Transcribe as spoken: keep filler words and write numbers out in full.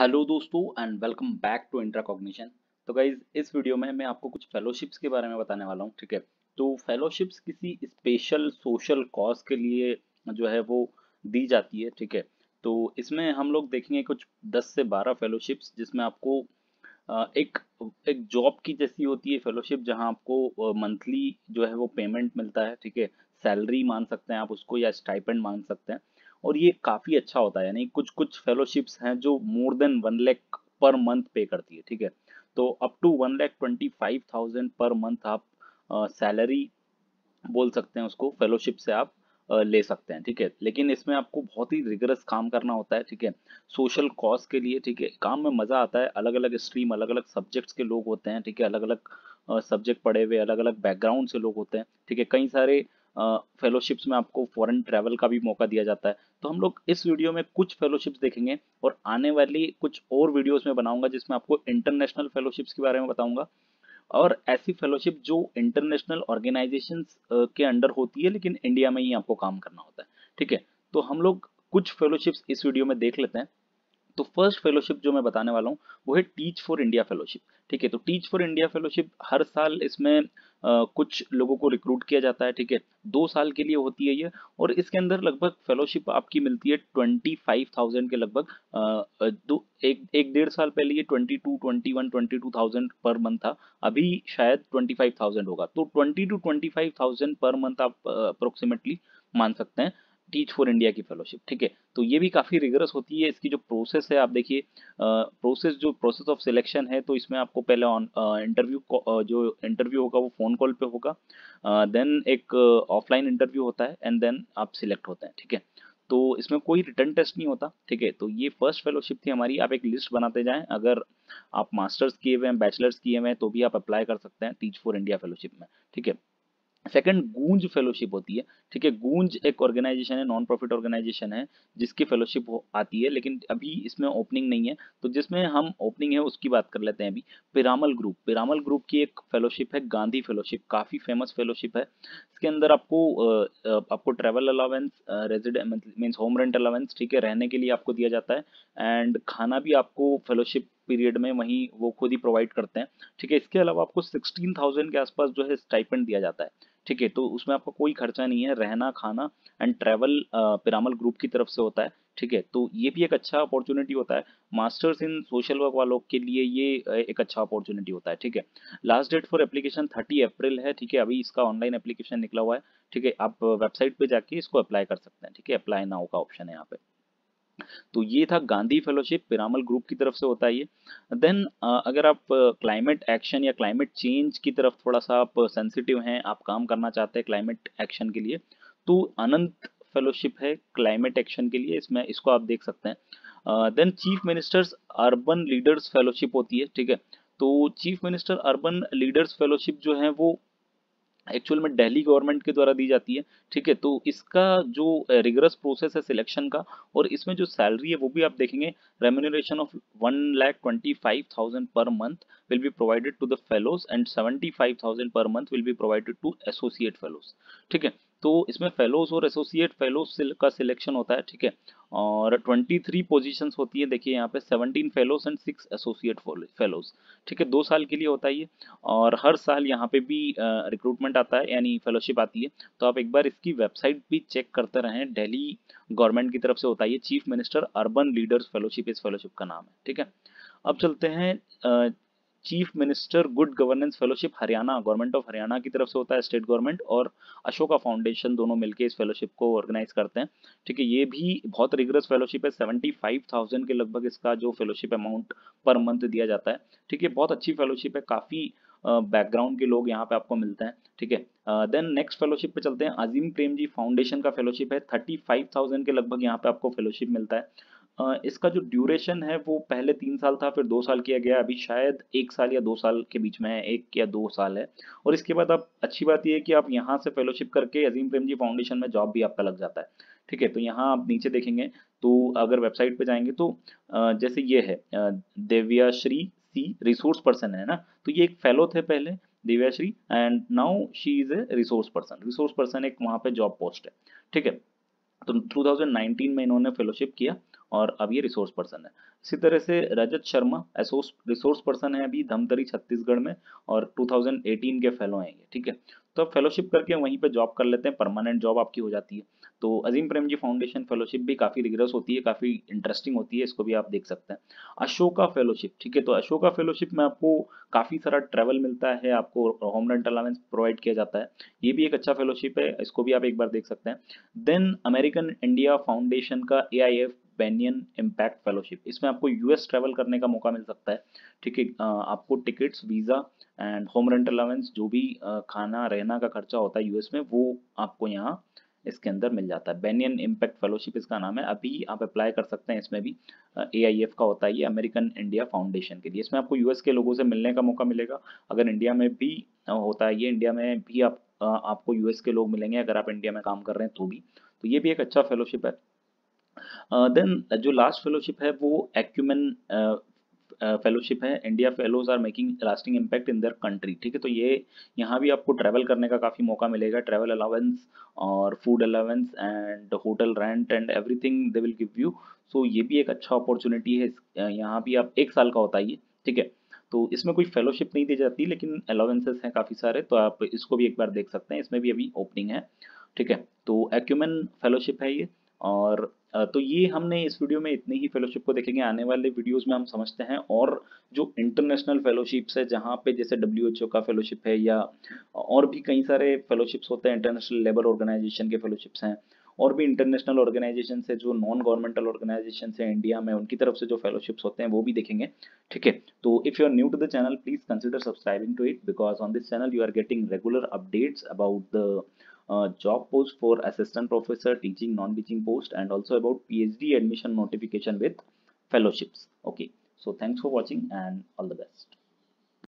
Hello दोस्तों and welcome back to intra cognition. तो guys इस वीडियो में मैं आपको कुछ फेलोशिप्स के बारे में बताने वाला हूँ, ठीक है। तो फेलोशिप्स किसी स्पेशल सोशल कॉज के लिए जो है वो दी जाती है, ठीक है। तो इसमें हम लोग देखेंगे कुछ दस से बारह फेलोशिप्स, जिसमें आपको एक एक जॉब की जैसी होती है फेलोशिप, जहाँ आपको मंथली जो है वो पेमेंट मिलता है, ठीक है। सैलरी मान सकते हैं आप उसको या स्टाइपेंड मान सकते हैं, और ये काफ़ी अच्छा होता है। यानी कुछ कुछ फेलोशिप्स हैं जो more than one lakh per month पे करती है, ठीक है। तो up to one lakh twenty five thousand per month आप सैलरी बोल सकते हैं उसको, फेलोशिप से आप आ, ले सकते हैं, ठीक है। लेकिन इसमें आपको बहुत ही रिगरस काम करना होता है, ठीक है, सोशल कॉज के लिए, ठीक है। काम में मज़ा आता है, अलग अलग स्ट्रीम अलग अलग सब्जेक्ट्स के लोग होते हैं, ठीक है। अलग अलग सब्जेक्ट पढ़े हुए अलग अलग बैकग्राउंड से लोग होते हैं, ठीक है। कई सारे फेलोशिप्स uh, में आपको फॉरेन ट्रैवल का भी मौका दिया जाता है। तो हम लोग इस वीडियो में कुछ फेलोशिप्स देखेंगे, और आने वाली कुछ और वीडियोस में बनाऊंगा जिसमें आपको इंटरनेशनल फेलोशिप्स के बारे में बताऊंगा, और ऐसी फेलोशिप जो इंटरनेशनल ऑर्गेनाइजेशंस के अंडर होती है लेकिन इंडिया में ही आपको काम करना होता है, ठीक है। तो हम लोग कुछ फेलोशिप्स इस वीडियो में देख लेते हैं। तो फर्स्ट फेलोशिप जो मैं बताने वाला हूँ वो है टीच फॉर इंडिया फेलोशिप, ठीक है। तो टीच फॉर इंडिया फेलोशिप हर साल इसमें आ, कुछ लोगों को रिक्रूट किया जाता है, ठीक है। दो साल के लिए होती है ये, और इसके अंदर लगभग फेलोशिप आपकी मिलती है ट्वेंटी फाइव थाउजेंड के लगभग। दो एक एक डेढ़ साल पहले ये twenty two twenty one twenty two thousand per month था, अभी शायद ट्वेंटी फाइव थाउजेंड होगा। तो twenty two twenty five thousand per month आप अप्रोक्सीमेटली मान सकते हैं टीच फॉर इंडिया की फेलोशिप, ठीक है। तो ये भी काफ़ी रिगरस होती है। इसकी जो प्रोसेस है आप देखिए, प्रोसेस जो प्रोसेस ऑफ सिलेक्शन है, तो इसमें आपको पहले ऑन इंटरव्यू जो इंटरव्यू होगा वो फ़ोन कॉल पे होगा, देन एक ऑफलाइन इंटरव्यू होता है, एंड देन आप सिलेक्ट होते हैं, ठीक है। तो इसमें कोई रिटर्न टेस्ट नहीं होता, ठीक है। तो ये फर्स्ट फेलोशिप थी हमारी। आप एक लिस्ट बनाते जाएं, अगर आप मास्टर्स किए हुए हैं बैचलर्स किए हुए हैं तो भी आप अप्लाई कर सकते हैं टीच फॉर इंडिया फेलोशिप में, ठीक है। सेकंड गूंज फेलोशिप होती है, ठीक है। गूंज एक ऑर्गेनाइजेशन है, नॉन प्रॉफिट ऑर्गेनाइजेशन है जिसकी फेलोशिप आती है, लेकिन अभी इसमें ओपनिंग नहीं है। तो जिसमें हम ओपनिंग है उसकी बात कर लेते हैं अभी। पिरामल ग्रुप पिरामल ग्रुप की एक फेलोशिप है गांधी फेलोशिप, काफ़ी फेमस फेलोशिप है। इसके अंदर आपको आपको travel allowance, residence means home rent allowance, ठीक है, रहने के लिए आपको दिया जाता है, एंड खाना भी आपको फेलोशिप पीरियड में वहीं वो खुद ही प्रोवाइड करते हैं, ठीक है। इसके अलावा आपको सिक्सटीन थाउजेंड के आसपास जो है स्टाइपेंड दिया जाता है, ठीक है। तो उसमें आपका कोई खर्चा नहीं है, रहना खाना एंड ट्रैवल पिरामल ग्रुप की तरफ से होता है, ठीक है। तो ये भी एक अच्छा अपॉर्चुनिटी होता है, मास्टर्स इन सोशल वर्क वालों के लिए ये एक अच्छा अपॉर्चुनिटी होता है, ठीक है। लास्ट डेट फॉर एप्लीकेशन तीस अप्रैल है, ठीक है। अभी इसका ऑनलाइन एप्लीकेशन निकला हुआ है, ठीक है। आप वेबसाइट पे जाके इसको अप्लाई कर सकते हैं, ठीक है। अप्लाई नाउ का ऑप्शन है यहाँ पे। तो ये था गांधी फेलोशिप, पिरामल ग्रुप की तरफ से होता है ये। देन अगर आप क्लाइमेट एक्शन या क्लाइमेट चेंज की तरफ थोड़ा सा आप सेंसिटिव हैं, आप काम करना चाहते हैं क्लाइमेट एक्शन के लिए, तो अनंत फेलोशिप है क्लाइमेट एक्शन के लिए, इसमें इसको आप देख सकते हैं। Then chief ministers urban leaders fellowship होती है, ठीक है। तो chief minister urban leaders fellowship जो है वो एक्चुअल में दिल्ली गवर्नमेंट के द्वारा दी जाती है, ठीक है। तो इसका जो रिगरस प्रोसेस है सिलेक्शन का, और इसमें जो सैलरी है वो भी आप देखेंगे, remuneration of one lakh twenty five thousand per month will be provided to the fellows and seventy five thousand per month will be provided to associate fellows, ठीक है। तो इसमें फेलोज और एसोसिएट फेलोज का सिलेक्शन होता है, ठीक है। और तेईस पोजीशंस होती है, देखिए यहाँ पे सत्रह fellows and six associate fellows, ठीक है। दो साल के लिए होता है ये, और हर साल यहाँ पे भी रिक्रूटमेंट आता है यानी फेलोशिप आती है। तो आप एक बार इसकी वेबसाइट भी चेक करते रहें, दिल्ली गवर्नमेंट की तरफ से होता है ये, chief minister urban leaders fellowship इस फेलोशिप का नाम है, ठीक है। अब चलते हैं chief minister good governance fellowship, Haryana government of Haryana की तरफ से होता है, स्टेट गवर्नमेंट और अशोका फाउंडेशन दोनों मिलकर इस फेलोशिप को ऑर्गेनाइज करते हैं, ठीक है। ये भी बहुत रिगरस फेलोशिप है, सेवेंटी फाइव थाउजेंड के लगभग इसका जो फेलोशिप अमाउंट पर मंथ दिया जाता है, ठीक है। बहुत अच्छी फेलोशिप है, काफ़ी बैकग्राउंड uh, के लोग यहाँ पे आपको मिलते हैं, ठीक है। देन नेक्स्ट फेलोशिप पे चलते हैं, अजीम प्रेमजी फाउंडेशन का फेलोशिप है, थर्टी फाइव थाउजेंड के लगभग यहाँ पे आपको फेलोशिप मिलता है। इसका जो ड्यूरेशन है वो पहले तीन साल था, फिर दो साल किया गया, अभी शायद एक साल या दो साल के बीच में है, एक या दो साल है। और इसके बाद आप अच्छी बात यह है कि आप यहाँ से फेलोशिप करके अजीम प्रेमजी फाउंडेशन में जॉब भी आपका लग जाता है, ठीक है। तो यहाँ आप नीचे देखेंगे तो अगर वेबसाइट पे जाएंगे तो जैसे ये है दिव्याश्री सी रिसोर्स पर्सन है ना, तो ये एक फेलो थे पहले Divyashree, and now she is a resource person. Resource person एक वहाँ पे जॉब पोस्ट है, ठीक है। तो टू थाउजेंड नाइनटीन में इन्होंने फेलोशिप किया, और अब ये रिसोर्स पर्सन है। इसी तरह से रजत शर्मा एसोस रिसोर्स पर्सन है अभी धमतरी छत्तीसगढ़ में और दो हज़ार अठारह के फेलो हैं ये, ठीक है। तो आप फेलोशिप करके वहीं पे जॉब कर लेते हैं, परमानेंट जॉब आपकी हो जाती है। तो अजीम प्रेमजी फाउंडेशन फेलोशिप भी काफ़ी रिगरस होती है, काफ़ी इंटरेस्टिंग होती है, इसको भी आप देख सकते हैं। अशोका फेलोशिप, ठीक है, तो अशोका फेलोशिप में आपको काफ़ी सारा ट्रैवल मिलता है, आपको होम रेंट अलाउंस प्रोवाइड किया जाता है, ये भी एक अच्छा फेलोशिप है, इसको भी आप एक बार देख सकते हैं। देन अमेरिकन इंडिया फाउंडेशन का A I F Banyan impact fellowship, इसमें आपको यूएस ट्रैवल करने का मौका मिल सकता है, ठीक है। आपको tickets, visa and home rent allowance, जो भी खाना रहना का खर्चा होता है यूएस में, वो आपको यहाँ इसके अंदर मिल जाता है। बैनियन इम्पैक्ट फेलोशिप इसका नाम है, अभी आप अप्लाई कर सकते हैं। इसमें भी एआईएफ का होता है ये, अमेरिकन इंडिया फाउंडेशन के लिए। इसमें आपको यूएस के लोगों से मिलने का मौका मिलेगा। अगर इंडिया में भी होता है ये, इंडिया में भी आप आपको यूएस के लोग मिलेंगे अगर आप इंडिया में काम कर रहे हैं तो भी, तो ये भी एक अच्छा फेलोशिप है। देन uh, जो लास्ट फेलोशिप है वो एक्यूमेन फेलोशिप है, India fellows are making lasting impact in their country, ठीक है। तो ये यहाँ भी आपको ट्रैवल करने का काफ़ी मौका मिलेगा, ट्रैवल अलाउंस और food allowance and hotel rent and everything they will give you. So ये भी एक अच्छा अपॉर्चुनिटी है, यहाँ भी आप एक साल का होता है ये, ठीक है। तो इसमें कोई फेलोशिप नहीं दी जाती लेकिन अलाउंसेस हैं काफ़ी सारे, तो आप इसको भी एक बार देख सकते हैं, इसमें भी अभी ओपनिंग है, ठीक है। तो एक्यूमेन फेलोशिप है ये। और तो ये हमने इस वीडियो में इतनी ही फेलोशिप को देखेंगे। आने वाले वीडियोस में हम समझते हैं और जो इंटरनेशनल फेलोशिप्स है, जहाँ पे जैसे डब्ल्यू एच ओ का फेलोशिप है या और भी कई सारे फेलोशिप्स होते हैं, इंटरनेशनल लेबर ऑर्गेनाइजेशन के फेलोशिप्स हैं, और भी इंटरनेशनल ऑर्गेनाइजेशन से, जो नॉन गवर्नमेंटल ऑर्गेनाइजेशन है इंडिया में, उनकी तरफ से जो फेलोशिप्स होते हैं वो भी देखेंगे, ठीक है। तो if you are new to the channel please consider subscribing to it, because on this channel you are getting regular updates about the Uh, job post for assistant professor, teaching, non-teaching post, and also about PhD admission notification with fellowships. Okay, so thanks for watching and all the best.